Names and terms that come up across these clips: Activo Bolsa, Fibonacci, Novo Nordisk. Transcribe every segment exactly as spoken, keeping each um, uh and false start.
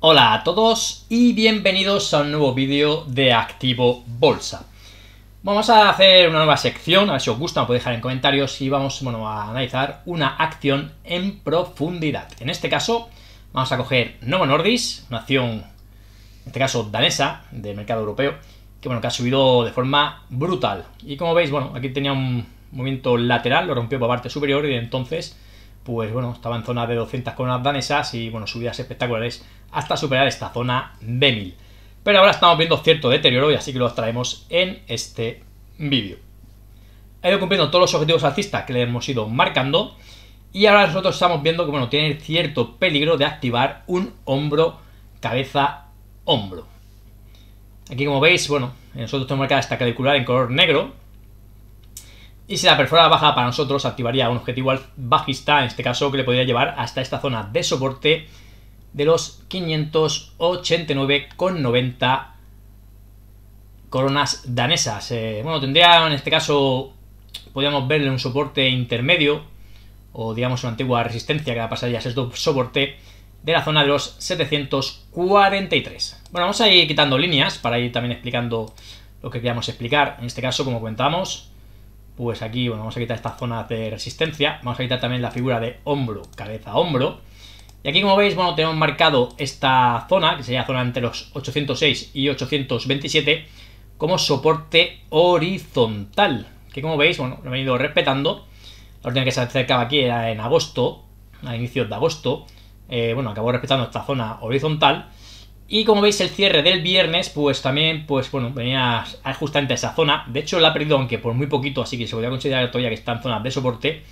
Hola a todos y bienvenidos a un nuevo vídeo de Activo Bolsa. Vamos a hacer una nueva sección, a ver si os gusta, me podéis dejar en comentarios, y vamos bueno, a analizar una acción en profundidad. En este caso vamos a coger Novo Nordisk, una acción, en este caso danesa, del mercado europeo, que bueno, que ha subido de forma brutal. Y como veis, bueno, aquí tenía un movimiento lateral, lo rompió por parte superior y entonces pues bueno, estaba en zona de doscientas coronas danesas y bueno, subidas espectaculares hasta superar esta zona de mil. Pero ahora estamos viendo cierto deterioro y así que lo traemos en este vídeo. Ha ido cumpliendo todos los objetivos alcistas que le hemos ido marcando y ahora nosotros estamos viendo que bueno, tiene cierto peligro de activar un hombro, cabeza, hombro. Aquí como veis, bueno, nosotros tenemos marcada esta clavicular en color negro. Y si la perfora baja para nosotros activaría un objetivo bajista, en este caso que le podría llevar hasta esta zona de soporte de los quinientos ochenta y nueve con noventa coronas danesas. Eh, bueno, tendría en este caso, podríamos verle un soporte intermedio o digamos una antigua resistencia que pasaría a ser este soporte de la zona de los setecientos cuarenta y tres. Bueno, vamos a ir quitando líneas para ir también explicando lo que queríamos explicar. En este caso, como comentamos, pues aquí, bueno, vamos a quitar estas zonas de resistencia. Vamos a quitar también la figura de hombro, cabeza, hombro. Y aquí, como veis, bueno, tenemos marcado esta zona, que sería zona entre los ochocientos seis y ochocientos veintisiete, como soporte horizontal. Que, como veis, bueno, lo he venido respetando. La última que se acercaba aquí era en agosto, a inicios de agosto. Eh, bueno, acabó respetando esta zona horizontal. Y como veis, el cierre del viernes, pues también, pues bueno, venía justamente a esa zona. De hecho, la ha perdido, aunque por muy poquito, así que se podría considerar todavía que está en zona de soporte.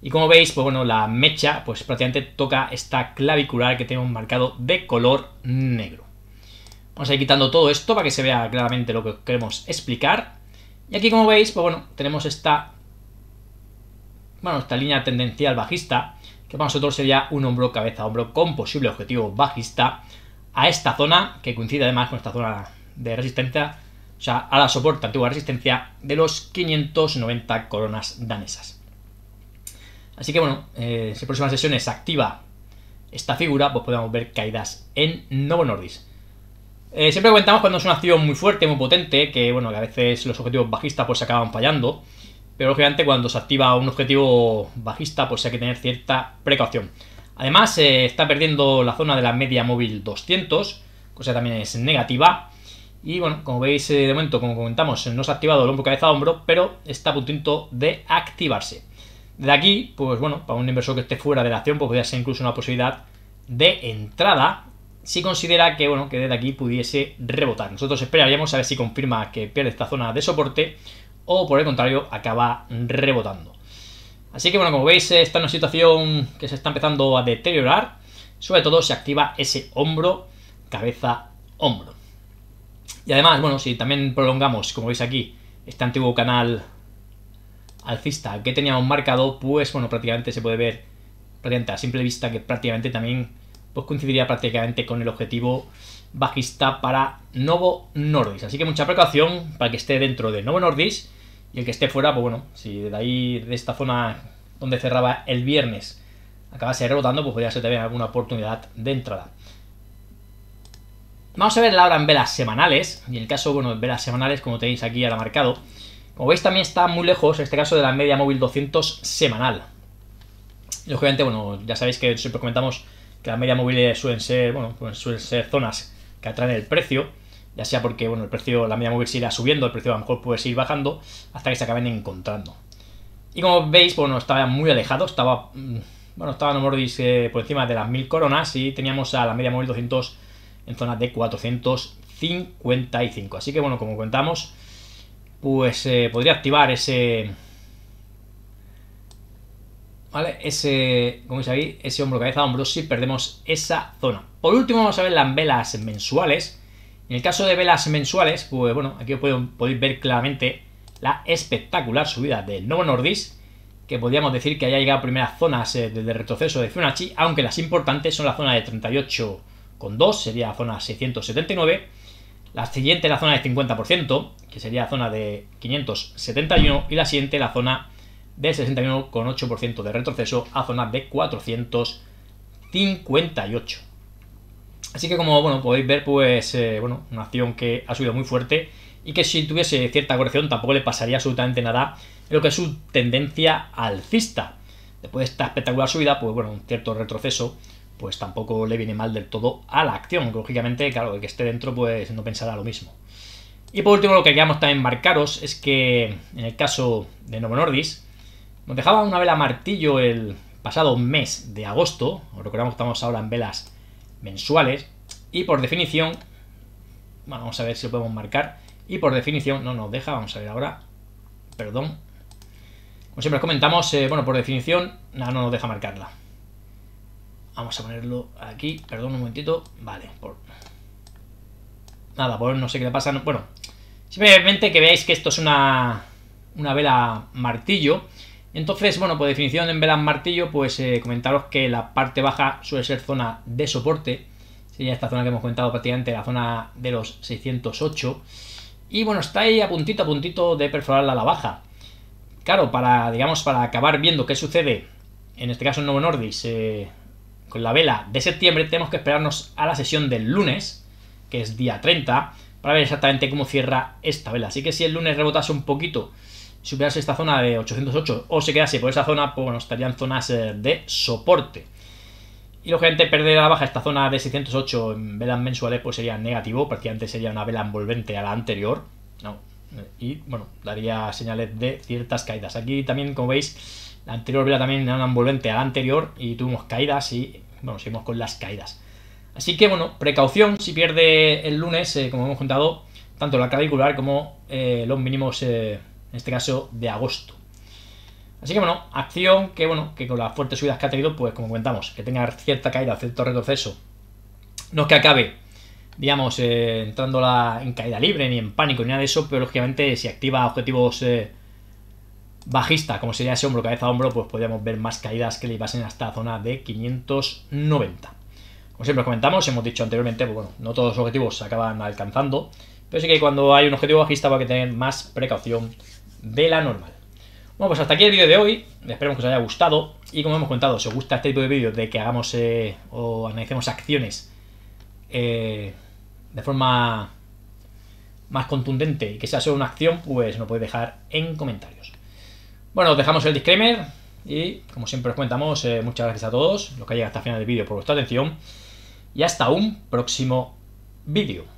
Y como veis, pues bueno, la mecha, pues prácticamente toca esta clavicular que tenemos marcado de color negro. Vamos a ir quitando todo esto para que se vea claramente lo que queremos explicar. Y aquí, como veis, pues bueno, tenemos esta, bueno, esta línea tendencial bajista, que para nosotros sería un hombro, cabeza, hombro, con posible objetivo bajista a esta zona, que coincide además con esta zona de resistencia, o sea, a la soporte, antigua resistencia de los quinientos noventa coronas danesas. Así que bueno, eh, si en próximas sesiones se activa esta figura, pues podemos ver caídas en Novo Nordisk. Eh, siempre comentamos cuando es una acción muy fuerte, muy potente, que bueno, que a veces los objetivos bajistas pues se acaban fallando, pero lógicamente cuando se activa un objetivo bajista pues hay que tener cierta precaución. Además, eh, está perdiendo la zona de la media móvil doscientos, cosa que también es negativa. Y bueno, como veis, eh, de momento, como comentamos, no se ha activado el hombro, cabeza, hombro, pero está a punto de activarse. Desde aquí, pues bueno, para un inversor que esté fuera de la acción, pues podría ser incluso una posibilidad de entrada, si considera que, bueno, que desde aquí pudiese rebotar. Nosotros esperaríamos a ver si confirma que pierde esta zona de soporte o, por el contrario, acaba rebotando. Así que bueno, como veis, está en una situación que se está empezando a deteriorar, sobre todo si activa ese hombro, cabeza, hombro. Y además, bueno, si también prolongamos, como veis aquí, este antiguo canal alcista que teníamos marcado, pues bueno, prácticamente se puede ver, prácticamente a simple vista, que prácticamente también pues coincidiría prácticamente con el objetivo bajista para Novo Nordisk. Así que mucha precaución para que esté dentro de Novo Nordisk. Y el que esté fuera, pues bueno, si de ahí, de esta zona donde cerraba el viernes, acabase rebotando, pues podría ser también alguna oportunidad de entrada. Vamos a verla ahora en velas semanales. Y en el caso, bueno, en velas semanales, como tenéis aquí ahora marcado, como veis también está muy lejos, en este caso, de la media móvil doscientos semanal. Lógicamente, bueno, ya sabéis que siempre comentamos que las medias móviles suelen ser, bueno, pues suelen ser zonas que atraen el precio. Ya sea porque, bueno, el precio, la media móvil se irá subiendo, el precio a lo mejor puede seguir bajando hasta que se acaben encontrando. Y como veis, bueno, estaba muy alejado, estaba, bueno, estaba Novo Nordisk eh, por encima de las mil coronas y teníamos a la media móvil doscientos en zona de cuatrocientos cincuenta y cinco. Así que, bueno, como contamos, pues eh, podría activar ese, ¿vale? Ese, como veis ahí, ese hombro, cabeza, hombro, si perdemos esa zona. Por último, vamos a ver las velas mensuales. En el caso de velas mensuales, pues bueno, aquí podéis ver claramente la espectacular subida del Novo Nordisk, que podríamos decir que haya llegado a primeras zonas eh, del retroceso de Fibonacci, aunque las importantes son la zona de treinta y ocho coma dos, sería zona seiscientos setenta y nueve, la siguiente la zona de cincuenta por ciento, que sería zona de quinientos setenta y uno, y la siguiente la zona de sesenta y uno coma ocho por ciento de retroceso a zona de cuatrocientos cincuenta y ocho. Así que como bueno podéis ver, pues eh, bueno, una acción que ha subido muy fuerte y que si tuviese cierta corrección tampoco le pasaría absolutamente nada en lo que es su tendencia alcista. Después de esta espectacular subida, pues bueno, un cierto retroceso pues tampoco le viene mal del todo a la acción. Lógicamente, claro, el que esté dentro pues no pensará lo mismo. Y por último, lo que queríamos también marcaros es que en el caso de Novo Nordisk nos dejaba una vela martillo el pasado mes de agosto. Os recordamos que estamos ahora en velas mensuales y por definición, bueno, vamos a ver si lo podemos marcar, y por definición no nos deja, vamos a ver ahora, perdón, como siempre os comentamos, eh, bueno, por definición nada, no nos deja marcarla. Vamos a ponerlo aquí, perdón un momentito, vale, por nada, por no sé qué le pasa, no, bueno, simplemente que veáis que esto es una, una vela martillo. Entonces, bueno, por definición en velas martillo, pues eh, comentaros que la parte baja suele ser zona de soporte, sería esta zona que hemos comentado prácticamente, la zona de los seiscientos ocho, y bueno, está ahí a puntito, a puntito de perforarla a la baja. Claro, para, digamos, para acabar viendo qué sucede, en este caso en Novo Nordisk, eh, con la vela de septiembre, tenemos que esperarnos a la sesión del lunes, que es día treinta, para ver exactamente cómo cierra esta vela. Así que si el lunes rebotase un poquito, superase esta zona de ochocientos ocho o se quedase por esa zona, pues bueno, estarían zonas de soporte. Y lógicamente perder a la baja esta zona de seiscientos ocho en velas mensuales pues sería negativo, prácticamente sería una vela envolvente a la anterior, ¿no? Y bueno, daría señales de ciertas caídas. Aquí también, como veis, la anterior vela también era una envolvente a la anterior y tuvimos caídas y, bueno, seguimos con las caídas. Así que, bueno, precaución si pierde el lunes, eh, como hemos contado, tanto la clavicular como eh, los mínimos, eh, en este caso, de agosto. Así que, bueno, acción que, bueno, que con las fuertes subidas que ha tenido, pues, como comentamos, que tenga cierta caída, cierto retroceso, no es que acabe, digamos, eh, entrando la, en caída libre, ni en pánico, ni nada de eso, pero, lógicamente, si activa objetivos Eh, bajista, como sería ese hombro, cabeza a hombro, pues podríamos ver más caídas que le pasen hasta la zona de quinientos noventa. Como siempre os comentamos, hemos dicho anteriormente, pues bueno, no todos los objetivos se acaban alcanzando, pero sí que cuando hay un objetivo bajista va a tener más precaución de la normal. Bueno, pues hasta aquí el vídeo de hoy, esperemos que os haya gustado, y como hemos contado, si os gusta este tipo de vídeos de que hagamos eh, o analicemos acciones eh, de forma más contundente y que sea solo una acción, pues nos podéis dejar en comentarios. Bueno, os dejamos el disclaimer y, como siempre os comentamos, eh, muchas gracias a todos los que hayan llegado hasta el final del vídeo por vuestra atención y hasta un próximo vídeo.